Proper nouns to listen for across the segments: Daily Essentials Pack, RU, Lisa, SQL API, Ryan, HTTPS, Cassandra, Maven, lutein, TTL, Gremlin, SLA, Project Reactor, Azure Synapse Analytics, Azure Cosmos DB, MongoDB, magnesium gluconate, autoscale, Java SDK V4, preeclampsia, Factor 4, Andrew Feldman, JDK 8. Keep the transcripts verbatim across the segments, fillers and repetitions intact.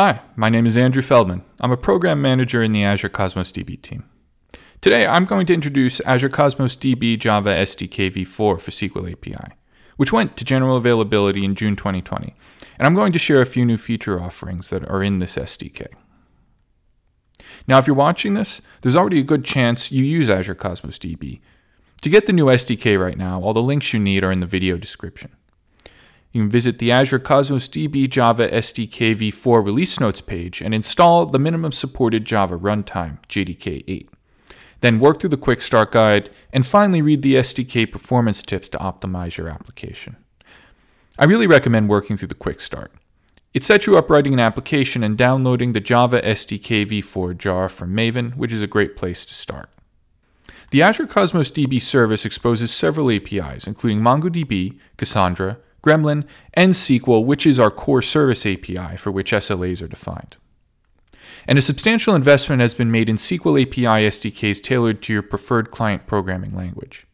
Hi, my name is Andrew Feldman. I'm a program manager in the Azure Cosmos D B team. Today, I'm going to introduce Azure Cosmos D B Java S D K V four for S Q L A P I, which went to general availability in June twenty twenty. And I'm going to share a few new feature offerings that are in this S D K. Now, if you're watching this, there's already a good chance you use Azure Cosmos D B. To get the new S D K right now, all the links you need are in the video description. You can visit the Azure Cosmos D B Java S D K V four release notes page and install the minimum supported Java runtime, J D K eight. Then work through the quick start guide and finally read the S D K performance tips to optimize your application. I really recommend working through the quick start. It sets you up writing an application and downloading the Java S D K V four jar from Maven, which is a great place to start. The Azure Cosmos D B service exposes several A P Is, including MongoDB, Cassandra, Gremlin, and S Q L, which is our core service A P I for which S L As are defined. And a substantial investment has been made in S Q L A P I S D Ks tailored to your preferred client programming language.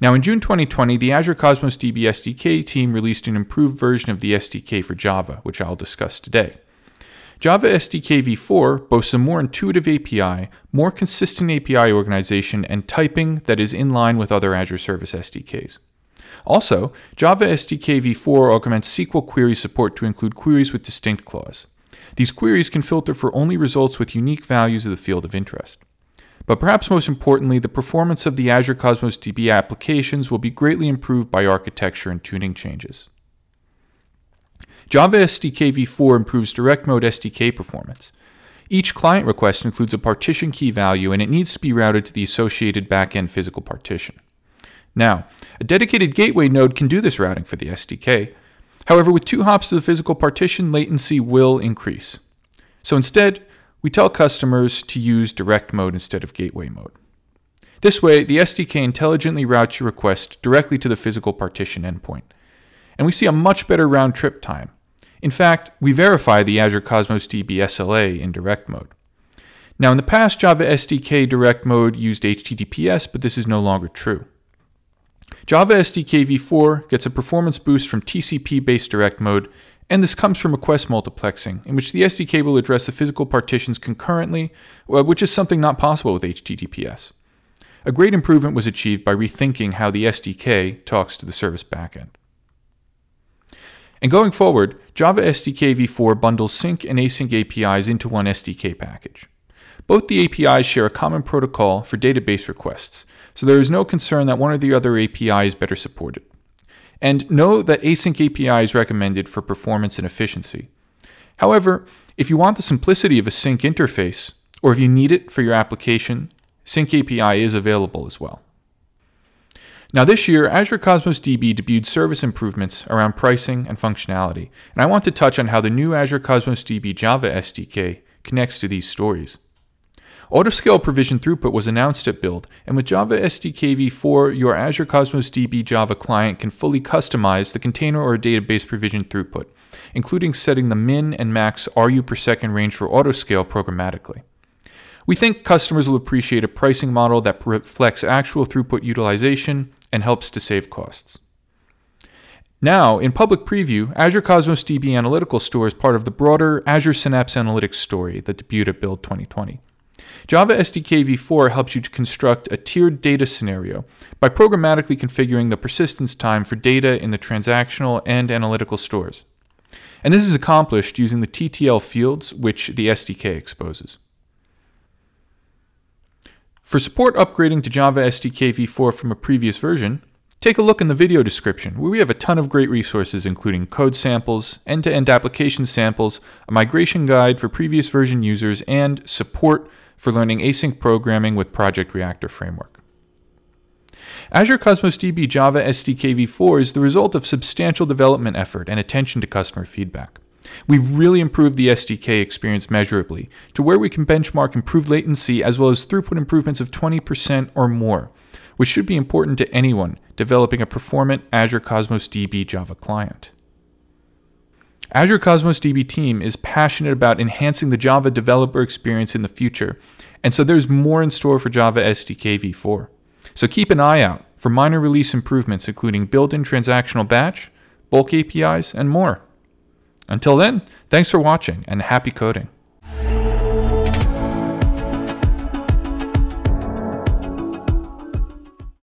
Now, in June twenty twenty, the Azure Cosmos D B S D K team released an improved version of the S D K for Java, which I'll discuss today. Java S D K V four boasts a more intuitive A P I, more consistent A P I organization, and typing that is in line with other Azure Service S D Ks. Also, Java S D K V four augments S Q L query support to include queries with distinct clause. These queries can filter for only results with unique values of the field of interest. But perhaps most importantly, the performance of the Azure Cosmos D B applications will be greatly improved by architecture and tuning changes. Java S D K V four improves direct mode S D K performance. Each client request includes a partition key value, and it needs to be routed to the associated backend physical partition. Now, a dedicated gateway node can do this routing for the S D K. However, with two hops to the physical partition, latency will increase. So instead, we tell customers to use direct mode instead of gateway mode. This way, the S D K intelligently routes your request directly to the physical partition endpoint. And we see a much better round trip time. In fact, we verify the Azure Cosmos D B S L A in direct mode. Now, in the past, Java S D K direct mode used H T T P S, but this is no longer true. Java S D K V four gets a performance boost from T C P-based direct mode, and this comes from request multiplexing, in which the S D K will address the physical partitions concurrently, which is something not possible with H T T P S. A great improvement was achieved by rethinking how the S D K talks to the service backend. And going forward, Java S D K V four bundles sync and async A P Is into one S D K package. Both the A P Is share a common protocol for database requests, so there is no concern that one or the other A P I is better supported. And know that async A P I is recommended for performance and efficiency. However, if you want the simplicity of a sync interface, or if you need it for your application, Sync A P I is available as well. Now, this year, Azure Cosmos D B debuted service improvements around pricing and functionality, and I want to touch on how the new Azure Cosmos D B Java S D K connects to these stories. Autoscale provision throughput was announced at Build, and with Java S D K V four, your Azure Cosmos D B Java client can fully customize the container or database provision throughput, including setting the min and max R U per second range for autoscale programmatically. We think customers will appreciate a pricing model that reflects actual throughput utilization and helps to save costs. Now, in public preview, Azure Cosmos D B Analytical Store is part of the broader Azure Synapse Analytics story that debuted at Build twenty twenty. Java S D K V four helps you to construct a tiered data scenario by programmatically configuring the persistence time for data in the transactional and analytical stores. And this is accomplished using the T T L fields, which the S D K exposes. For support upgrading to Java S D K V four from a previous version, take a look in the video description, where we have a ton of great resources, including code samples, end-to-end application samples, a migration guide for previous version users, and support for learning async programming with Project Reactor framework. Azure Cosmos D B Java S D K V four is the result of substantial development effort and attention to customer feedback. We've really improved the S D K experience measurably, to where we can benchmark improved latency as well as throughput improvements of twenty percent or more, which should be important to anyone developing a performant Azure Cosmos D B Java client. Azure Cosmos D B team is passionate about enhancing the Java developer experience in the future, and so there's more in store for Java S D K V four. So keep an eye out for minor release improvements, including built-in transactional batch, bulk A P Is, and more. Until then, thanks for watching and happy coding.